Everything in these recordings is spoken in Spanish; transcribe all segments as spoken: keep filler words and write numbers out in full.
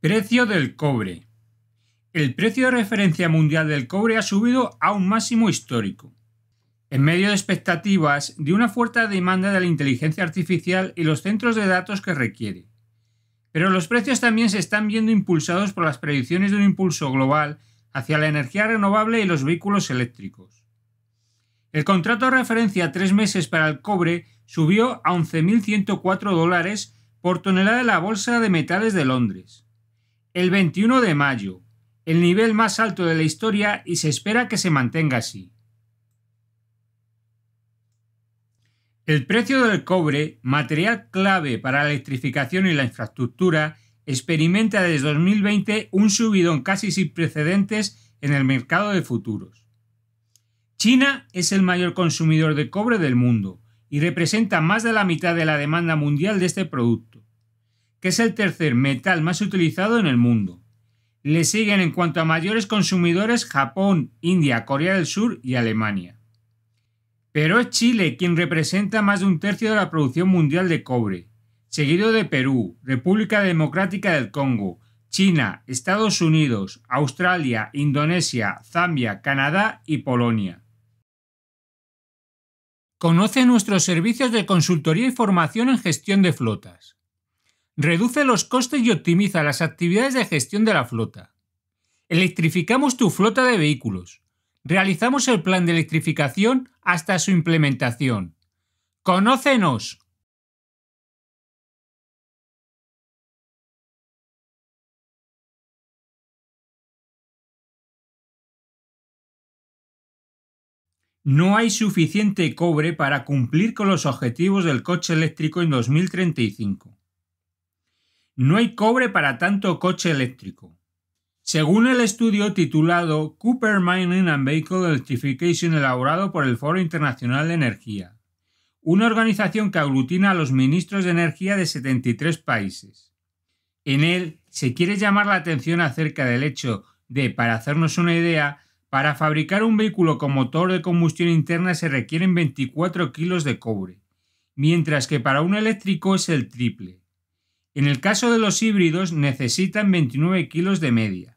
Precio del cobre. El precio de referencia mundial del cobre ha subido a un máximo histórico, en medio de expectativas de una fuerte demanda de la inteligencia artificial y los centros de datos que requiere. Pero los precios también se están viendo impulsados por las predicciones de un impulso global hacia la energía renovable y los vehículos eléctricos. El contrato de referencia a tres meses para el cobre subió a once mil ciento cuatro dólares por tonelada de la Bolsa de Metales de Londres, el veintiuno de mayo, el nivel más alto de la historia, y se espera que se mantenga así. El precio del cobre, material clave para la electrificación y la infraestructura, experimenta desde dos mil veinte un subidón casi sin precedentes en el mercado de futuros. China es el mayor consumidor de cobre del mundo y representa más de la mitad de la demanda mundial de este producto, que es el tercer metal más utilizado en el mundo. Le siguen en cuanto a mayores consumidores Japón, India, Corea del Sur y Alemania. Pero es Chile quien representa más de un tercio de la producción mundial de cobre, seguido de Perú, República Democrática del Congo, China, Estados Unidos, Australia, Indonesia, Zambia, Canadá y Polonia. Conoce nuestros servicios de consultoría y formación en gestión de flotas. Reduce los costes y optimiza las actividades de gestión de la flota. Electrificamos tu flota de vehículos. Realizamos el plan de electrificación hasta su implementación. ¡Conócenos! No hay suficiente cobre para cumplir con los objetivos del coche eléctrico en dos mil treinta y cinco. No hay cobre para tanto coche eléctrico. Según el estudio titulado Copper Mining and Vehicle Electrification elaborado por el Foro Internacional de Energía, una organización que aglutina a los ministros de energía de setenta y tres países. En él se quiere llamar la atención acerca del hecho de, para hacernos una idea, para fabricar un vehículo con motor de combustión interna se requieren veinticuatro kilos de cobre, mientras que para un eléctrico es el triple. En el caso de los híbridos necesitan veintinueve kilos de media.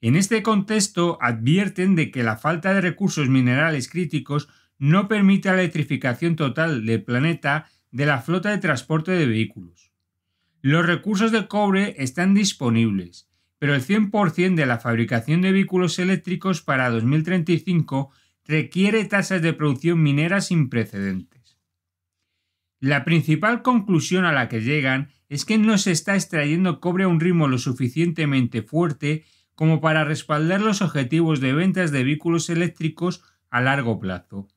En este contexto, advierten de que la falta de recursos minerales críticos no permite la electrificación total del planeta de la flota de transporte de vehículos. Los recursos de cobre están disponibles, pero el cien por ciento de la fabricación de vehículos eléctricos para dos mil treinta y cinco requiere tasas de producción minera sin precedentes. La principal conclusión a la que llegan es que no se está extrayendo cobre a un ritmo lo suficientemente fuerte como para respaldar los objetivos de ventas de vehículos eléctricos a largo plazo.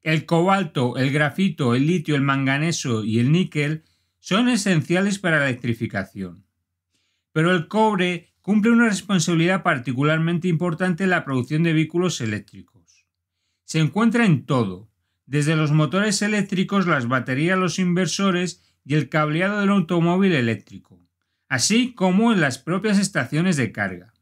El cobalto, el grafito, el litio, el manganeso y el níquel son esenciales para la electrificación. Pero el cobre cumple una responsabilidad particularmente importante en la producción de vehículos eléctricos. Se encuentra en todo, desde los motores eléctricos, las baterías, los inversores y el cableado del automóvil eléctrico, así como en las propias estaciones de carga.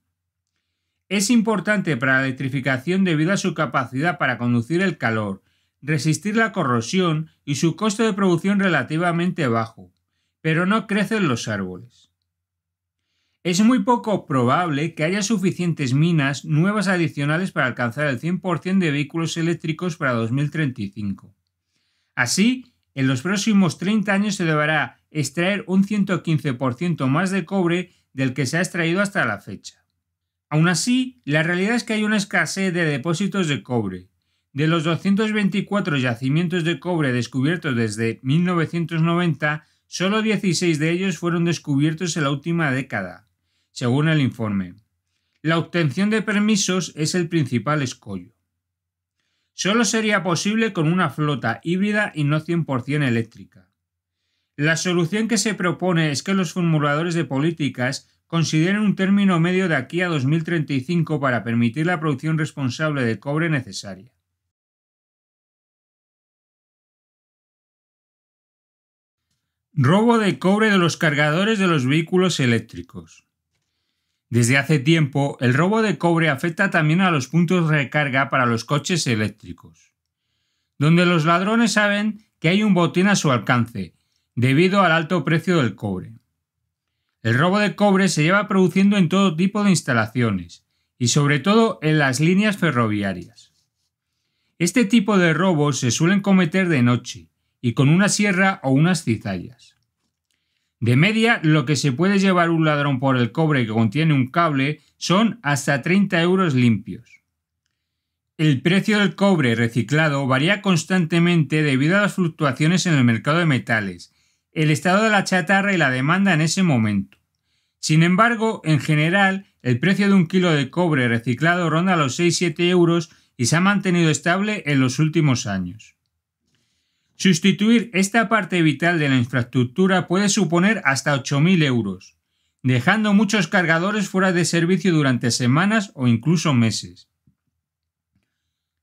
Es importante para la electrificación debido a su capacidad para conducir el calor, resistir la corrosión y su coste de producción relativamente bajo, pero no crecen los árboles. Es muy poco probable que haya suficientes minas nuevas adicionales para alcanzar el cien por ciento de vehículos eléctricos para dos mil treinta y cinco. Así, en los próximos treinta años se deberá extraer un ciento quince por ciento más de cobre del que se ha extraído hasta la fecha. Aún así, la realidad es que hay una escasez de depósitos de cobre. De los doscientos veinticuatro yacimientos de cobre descubiertos desde mil novecientos noventa, solo dieciséis de ellos fueron descubiertos en la última década, según el informe. La obtención de permisos es el principal escollo. Solo sería posible con una flota híbrida y no cien por ciento eléctrica. La solución que se propone es que los formuladores de políticas consideren un término medio de aquí a dos mil treinta y cinco para permitir la producción responsable de cobre necesaria. Robo de cobre de los cargadores de los vehículos eléctricos. Desde hace tiempo, el robo de cobre afecta también a los puntos de recarga para los coches eléctricos, donde los ladrones saben que hay un botín a su alcance, debido al alto precio del cobre. El robo de cobre se lleva produciendo en todo tipo de instalaciones y sobre todo en las líneas ferroviarias. Este tipo de robos se suelen cometer de noche y con una sierra o unas cizallas. De media, lo que se puede llevar un ladrón por el cobre que contiene un cable son hasta treinta euros limpios. El precio del cobre reciclado varía constantemente debido a las fluctuaciones en el mercado de metales, el estado de la chatarra y la demanda en ese momento. Sin embargo, en general, el precio de un kilo de cobre reciclado ronda los seis a siete euros y se ha mantenido estable en los últimos años. Sustituir esta parte vital de la infraestructura puede suponer hasta ocho mil euros, dejando muchos cargadores fuera de servicio durante semanas o incluso meses.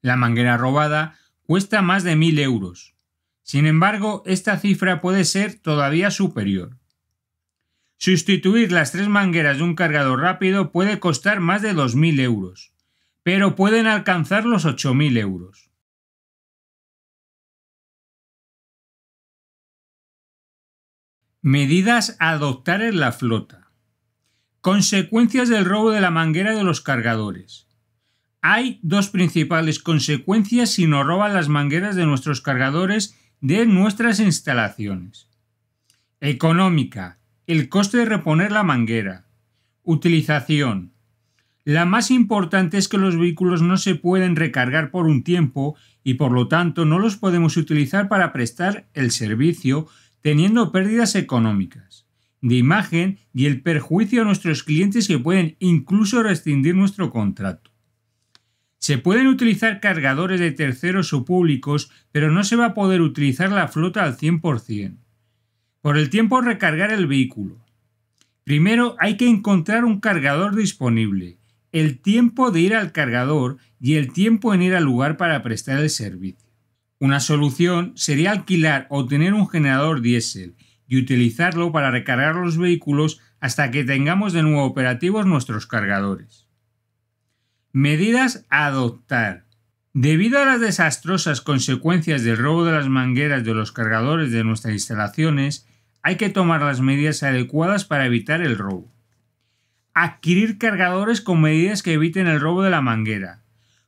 La manguera robada cuesta más de mil euros. Sin embargo, esta cifra puede ser todavía superior. Sustituir las tres mangueras de un cargador rápido puede costar más de dos mil euros, pero pueden alcanzar los ocho mil euros. Medidas a adoptar en la flota. Consecuencias del robo de la manguera de los cargadores. Hay dos principales consecuencias si nos roban las mangueras de nuestros cargadores de nuestras instalaciones. Económica. El coste de reponer la manguera. Utilización. La más importante es que los vehículos no se pueden recargar por un tiempo y por lo tanto no los podemos utilizar para prestar el servicio, teniendo pérdidas económicas, de imagen y el perjuicio a nuestros clientes que pueden incluso rescindir nuestro contrato. Se pueden utilizar cargadores de terceros o públicos, pero no se va a poder utilizar la flota al cien por cien. Por el tiempo recargar el vehículo. Primero hay que encontrar un cargador disponible, el tiempo de ir al cargador y el tiempo en ir al lugar para prestar el servicio. Una solución sería alquilar o tener un generador diésel y utilizarlo para recargar los vehículos hasta que tengamos de nuevo operativos nuestros cargadores. Medidas a adoptar. Debido a las desastrosas consecuencias del robo de las mangueras de los cargadores de nuestras instalaciones, hay que tomar las medidas adecuadas para evitar el robo. Adquirir cargadores con medidas que eviten el robo de la manguera,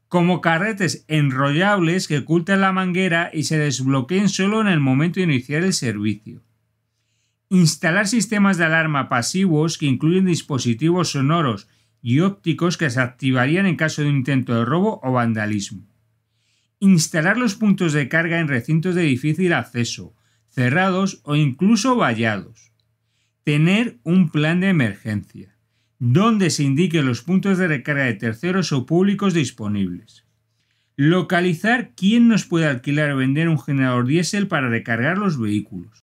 como carretes enrollables que ocultan la manguera y se desbloqueen solo en el momento de iniciar el servicio. Instalar sistemas de alarma pasivos que incluyen dispositivos sonoros y ópticos que se activarían en caso de un intento de robo o vandalismo. Instalar los puntos de carga en recintos de difícil acceso, cerrados o incluso vallados. Tener un plan de emergencia, donde se indiquen los puntos de recarga de terceros o públicos disponibles. Localizar quién nos puede alquilar o vender un generador diésel para recargar los vehículos.